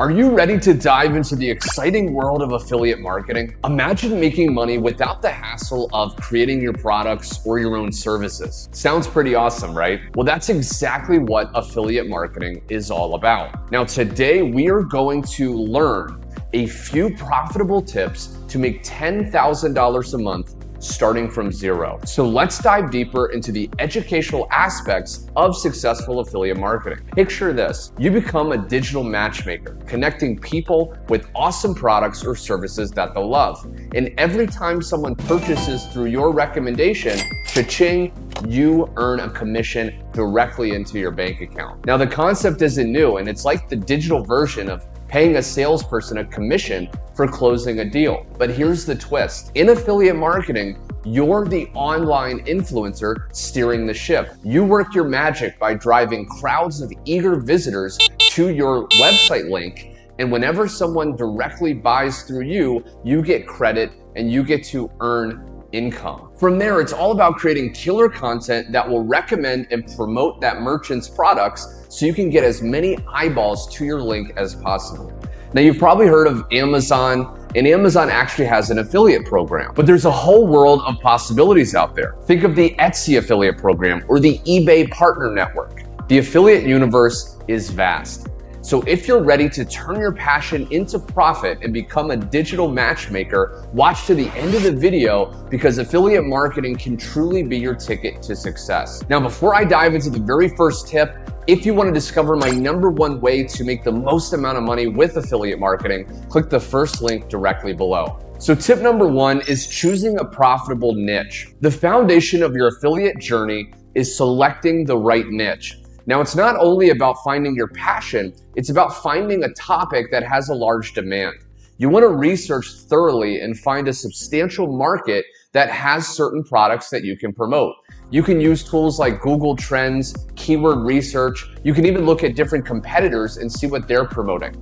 Are you ready to dive into the exciting world of affiliate marketing? Imagine making money without the hassle of creating your products or your own services. Sounds pretty awesome, right? Well, that's exactly what affiliate marketing is all about. Now, today we are going to learn a few profitable tips to make $10,000 a month starting from zero. So let's dive deeper into the educational aspects of successful affiliate marketing. Picture this: you become a digital matchmaker, connecting people with awesome products or services that they'll love. And every time someone purchases through your recommendation, cha-ching, you earn a commission directly into your bank account. Now, the concept isn't new, and it's like the digital version of paying a salesperson a commission for closing a deal. But here's the twist. In affiliate marketing, you're the online influencer steering the ship. You work your magic by driving crowds of eager visitors to your website link, and whenever someone directly buys through you, you get credit and you get to earn income. From there, it's all about creating killer content that will recommend and promote that merchant's products so you can get as many eyeballs to your link as possible. Now, you've probably heard of Amazon, and Amazon actually has an affiliate program, but there's a whole world of possibilities out there. Think of the Etsy affiliate program or the eBay partner network. The affiliate universe is vast. So if you're ready to turn your passion into profit and become a digital matchmaker, watch to the end of the video, because affiliate marketing can truly be your ticket to success. Now, before I dive into the very first tip, if you want to discover my #1 way to make the most amount of money with affiliate marketing, click the first link directly below. So tip #1 is choosing a profitable niche. The foundation of your affiliate journey is selecting the right niche. Now, it's not only about finding your passion, it's about finding a topic that has a large demand. You want to research thoroughly and find a substantial market that has certain products that you can promote. You can use tools like Google Trends, keyword research. You can even look at different competitors and see what they're promoting.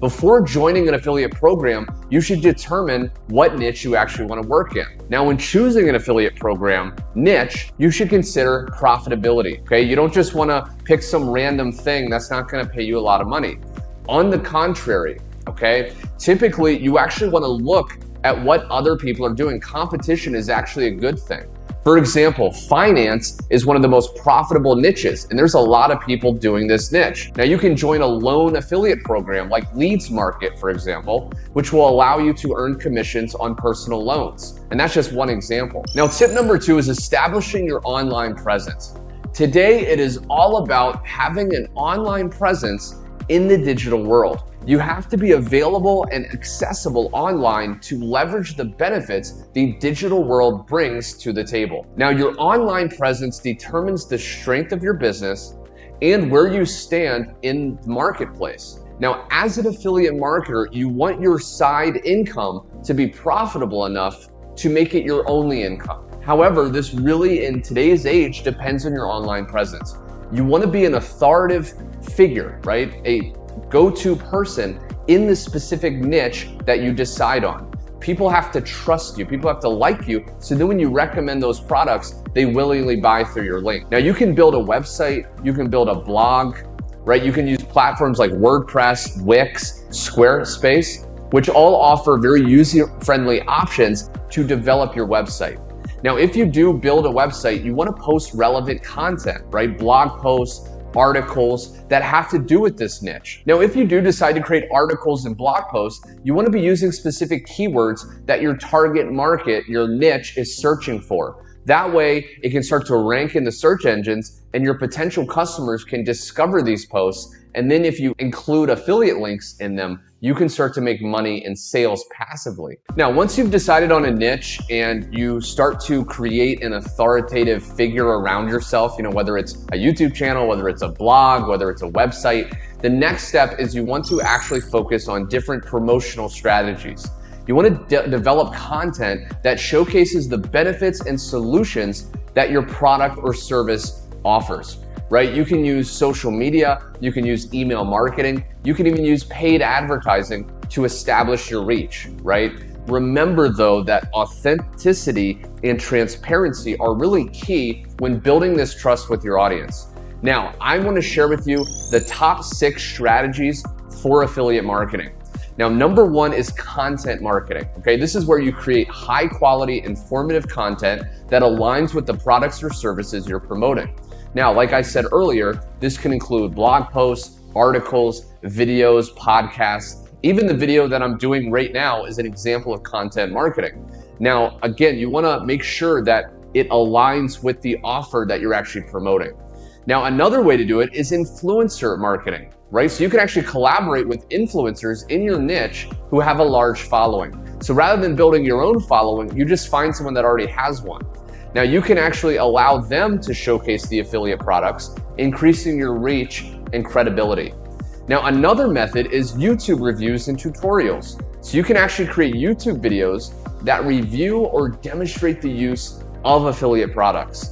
Before joining an affiliate program, you should determine what niche you actually want to work in. Now, when choosing an affiliate program niche, you should consider profitability, okay? You don't just want to pick some random thing that's not going to pay you a lot of money. On the contrary, okay, typically you actually want to look at what other people are doing. Competition is actually a good thing. For example, finance is one of the most profitable niches, and there's a lot of people doing this niche. Now, you can join a loan affiliate program like LeadsMarket, for example, which will allow you to earn commissions on personal loans. And that's just one example. Now, tip #2 is establishing your online presence. Today, it is all about having an online presence in the digital world. You have to be available and accessible online to leverage the benefits the digital world brings to the table. Now, your online presence determines the strength of your business and where you stand in the marketplace. Now, as an affiliate marketer, you want your side income to be profitable enough to make it your only income. However, this really, in today's age, depends on your online presence. You want to be an authoritative figure, right? A go-to person in the specific niche that you decide on. People have to trust you, people have to like you, so then when you recommend those products, they willingly buy through your link. Now, you can build a website, you can build a blog, right? You can use platforms like WordPress, Wix, Squarespace, which all offer very user-friendly options to develop your website. Now, if you do build a website, you want to post relevant content, right? Blog posts, articles that have to do with this niche. Now, if you do decide to create articles and blog posts, you want to be using specific keywords that your target market, your niche, is searching for. That way, it can start to rank in the search engines and your potential customers can discover these posts. And then if you include affiliate links in them, you can start to make money in sales passively. Now, once you've decided on a niche and you start to create an authoritative figure around yourself, you know, whether it's a YouTube channel, whether it's a blog, whether it's a website, the next step is you want to actually focus on different promotional strategies. You want to develop content that showcases the benefits and solutions that your product or service offers, right? You can use social media, you can use email marketing, you can even use paid advertising to establish your reach, right? Remember though that authenticity and transparency are really key when building this trust with your audience. Now, I want to share with you the top 6 strategies for affiliate marketing. Now, number one is content marketing, okay? This is where you create high quality, informative content that aligns with the products or services you're promoting. Now, like I said earlier, this can include blog posts, articles, videos, podcasts. Even the video that I'm doing right now is an example of content marketing. Now, again, you wanna make sure that it aligns with the offer that you're actually promoting. Now, another way to do it is influencer marketing, right? So you can actually collaborate with influencers in your niche who have a large following. So rather than building your own following, you just find someone that already has one. Now, you can actually allow them to showcase the affiliate products, increasing your reach and credibility. Now, another method is YouTube reviews and tutorials. So you can actually create YouTube videos that review or demonstrate the use of affiliate products.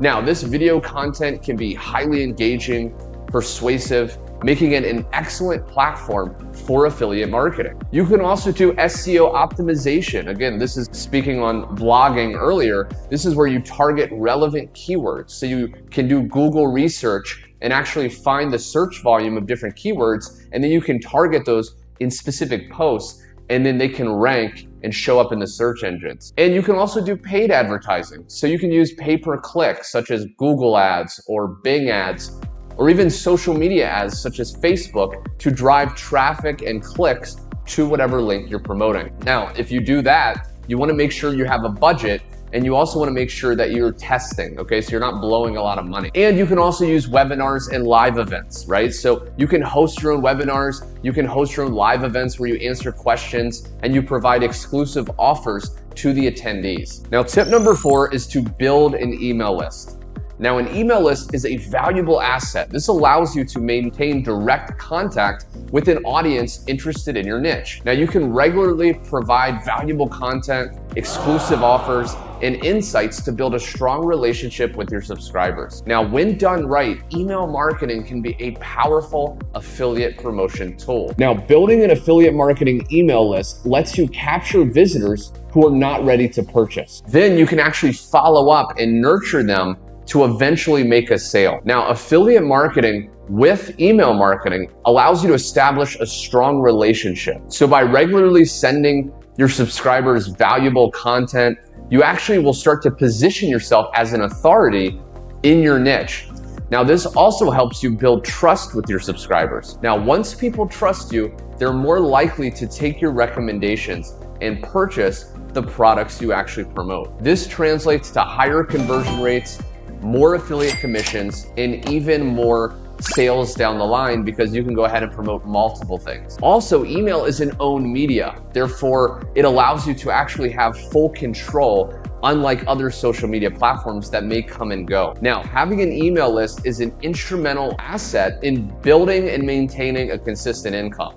Now, this video content can be highly engaging, persuasive, making it an excellent platform for affiliate marketing. You can also do SEO optimization. Again, this is speaking on blogging earlier. This is where you target relevant keywords. So you can do Google research and actually find the search volume of different keywords, and then you can target those in specific posts, and then they can rank and show up in the search engines. And you can also do paid advertising. So you can use pay-per-click, such as Google ads or Bing ads, or even social media ads, such as Facebook, to drive traffic and clicks to whatever link you're promoting. Now, if you do that, you wanna make sure you have a budget, and you also wanna make sure that you're testing, okay? So you're not blowing a lot of money. And you can also use webinars and live events, right? So you can host your own webinars, you can host your own live events where you answer questions and you provide exclusive offers to the attendees. Now, tip number four is to build an email list. Now, an email list is a valuable asset. This allows you to maintain direct contact with an audience interested in your niche. Now, you can regularly provide valuable content, exclusive offers, and insights to build a strong relationship with your subscribers. Now, when done right, email marketing can be a powerful affiliate promotion tool. Now, building an affiliate marketing email list lets you capture visitors who are not ready to purchase. Then you can actually follow up and nurture them to eventually make a sale. Now, affiliate marketing with email marketing allows you to establish a strong relationship. So by regularly sending your subscribers valuable content, you actually will start to position yourself as an authority in your niche. Now, this also helps you build trust with your subscribers. Now, once people trust you, they're more likely to take your recommendations and purchase the products you actually promote. This translates to higher conversion rates, more affiliate commissions, and even more sales down the line because you can go ahead and promote multiple things. Also, email is an owned media. Therefore, it allows you to actually have full control, unlike other social media platforms that may come and go. Now, having an email list is an instrumental asset in building and maintaining a consistent income.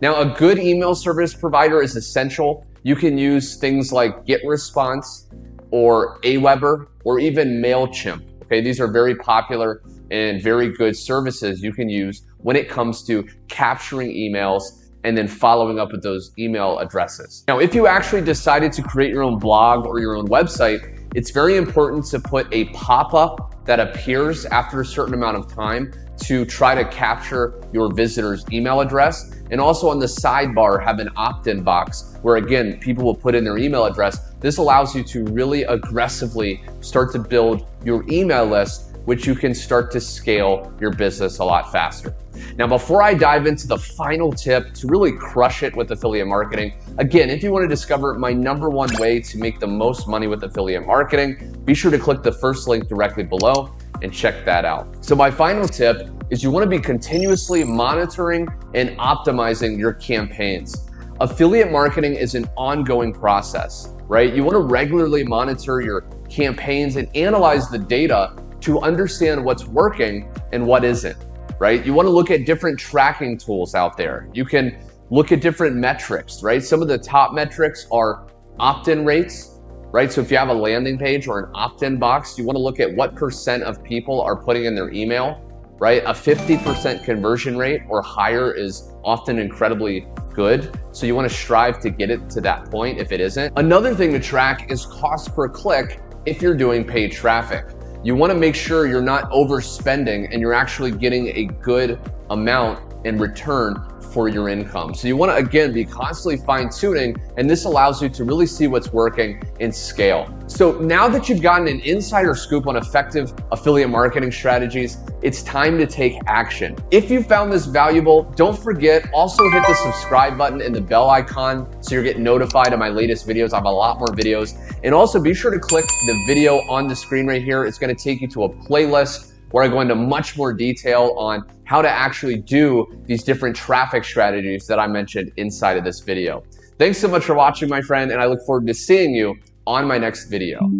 Now, a good email service provider is essential. You can use things like GetResponse or Aweber, or even MailChimp, okay? These are very popular and very good services you can use when it comes to capturing emails and then following up with those email addresses. Now, if you actually decided to create your own blog or your own website, it's very important to put a pop-up that appears after a certain amount of time to try to capture your visitor's email address. And also on the sidebar, have an opt-in box where, again, people will put in their email address. This allows you to really aggressively start to build your email list, which you can start to scale your business a lot faster. Now, before I dive into the final tip to really crush it with affiliate marketing, again, if you want to discover my number one way to make the most money with affiliate marketing, be sure to click the first link directly below and check that out. So my final tip is you want to be continuously monitoring and optimizing your campaigns. Affiliate marketing is an ongoing process, right? You want to regularly monitor your campaigns and analyze the data to understand what's working and what isn't, right? You want to look at different tracking tools out there. You can look at different metrics, right? Some of the top metrics are opt-in rates, right? So if you have a landing page or an opt-in box, you want to look at what percent of people are putting in their email, right? A 50% conversion rate or higher is often incredibly good. So you want to strive to get it to that point if it isn't. Another thing to track is cost per click if you're doing paid traffic. You want to make sure you're not overspending and you're actually getting a good amount in return for your income. So you wanna, again, be constantly fine-tuning, and this allows you to really see what's working and scale. So now that you've gotten an insider scoop on effective affiliate marketing strategies, it's time to take action. If you found this valuable, don't forget, also hit the subscribe button and the bell icon so you're getting notified of my latest videos. I have a lot more videos. And also be sure to click the video on the screen right here. It's gonna take you to a playlist where I go into much more detail on how to actually do these different traffic strategies that I mentioned inside of this video. Thanks so much for watching, my friend, and I look forward to seeing you on my next video.